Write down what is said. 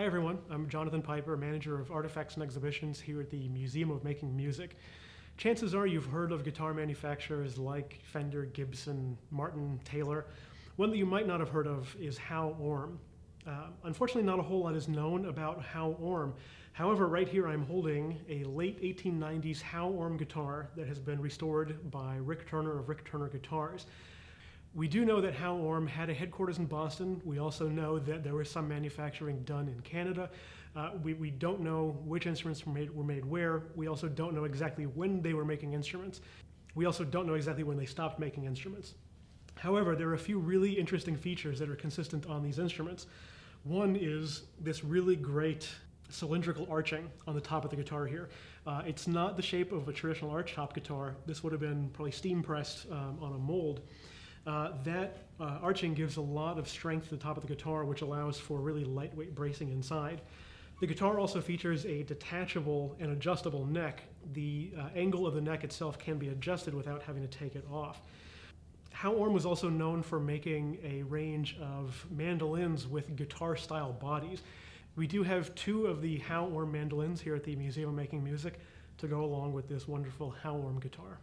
Hi everyone, I'm Jonathan Piper, manager of artifacts and exhibitions here at the Museum of Making Music. Chances are you've heard of guitar manufacturers like Fender, Gibson, Martin, Taylor. One that you might not have heard of is Howe-Orme. Unfortunately, not a whole lot is known about Howe-Orme. However, right here I'm holding a late 1890s Howe-Orme guitar that has been restored by Rick Turner of Rick Turner Guitars. We do know that Howe-Orme had a headquarters in Boston. We also know that there was some manufacturing done in Canada. We don't know which instruments were made where. We also don't know exactly when they were making instruments. We also don't know exactly when they stopped making instruments. However, there are a few really interesting features that are consistent on these instruments. One is this really great cylindrical arching on the top of the guitar here. It's not the shape of a traditional arch top guitar. This would have been probably steam pressed on a mold. That arching gives a lot of strength to the top of the guitar, which allows for really lightweight bracing inside. The guitar also features a detachable and adjustable neck. The angle of the neck itself can be adjusted without having to take it off. Howe-Orme was also known for making a range of mandolins with guitar-style bodies. We do have two of the Howe-Orme mandolins here at the Museum of Making Music to go along with this wonderful Howe-Orme guitar.